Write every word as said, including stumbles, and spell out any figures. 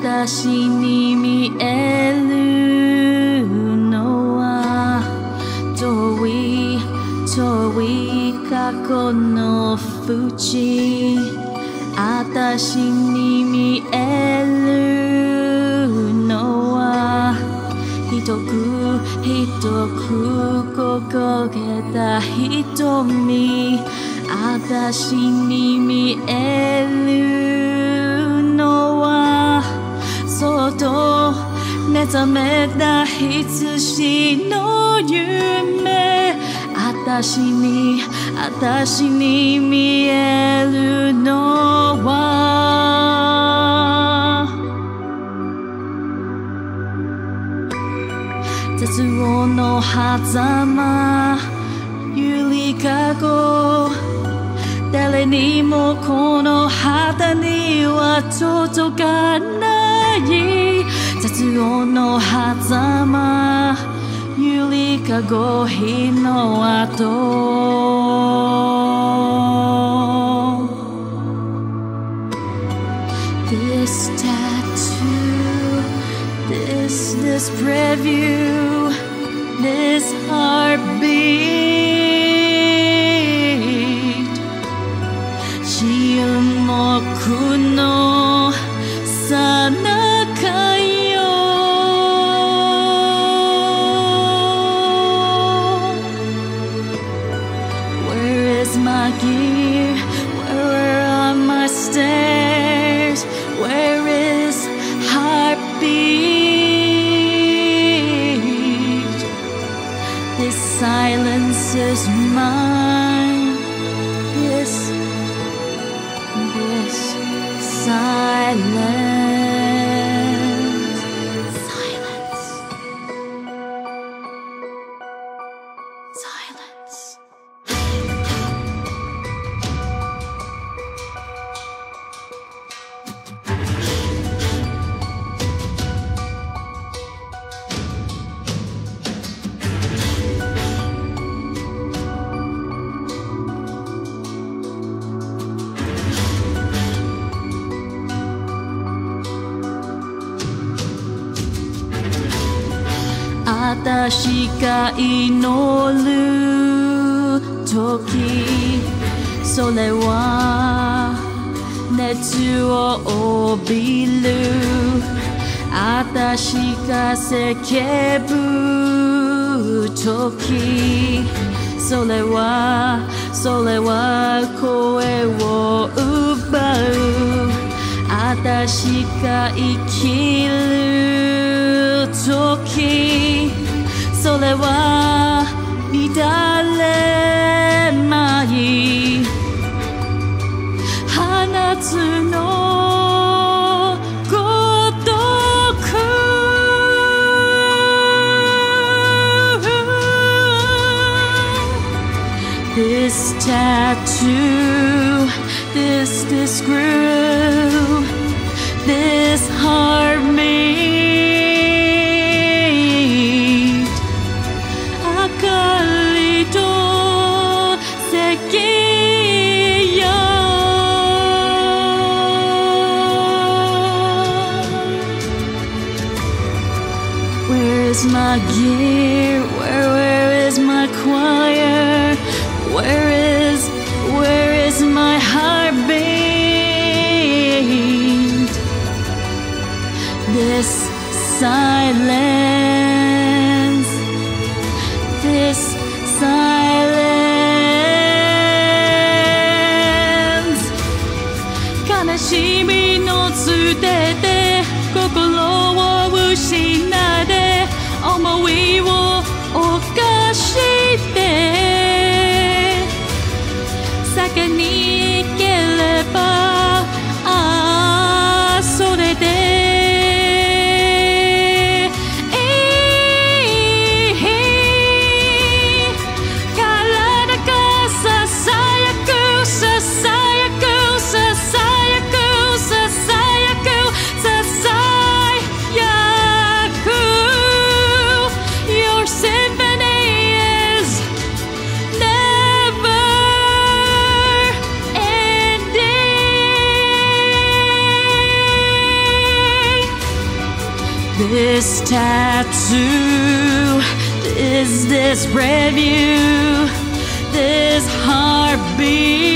私に見えるのは遠い遠い過去の淵、私に見えるのはひどくひどく焦げた瞳、私に見えるのはそっと目覚めた羊の夢、私に私に見えるのは絶望の狭間、揺りかご、誰にもこの肌には届かない、絶望の狭間、揺りかご、火の跡。 This tattoo, this, this preview, this heartbeat,僕のさなかよ。 Where is my gear? Where are my stairs? Where is heartbeat? This silence is mine. This This silence, silence, silence.私が祈る時、それは熱を帯びる、私が叫ぶ時、それはそれは声を奪う、私が生きる時、それは乱れまい放つのごとく。 This tattoo, this, this groove, this harmony, my gear, where, where is my choir, where is, where is my heartbeat, this silence, this silence, 悲しみの捨てて心を失って思いを犯して先に行ければ、ああそれでいい、体がささやくささやくささやくささやくささ tattoo, is this review, this heartbeat.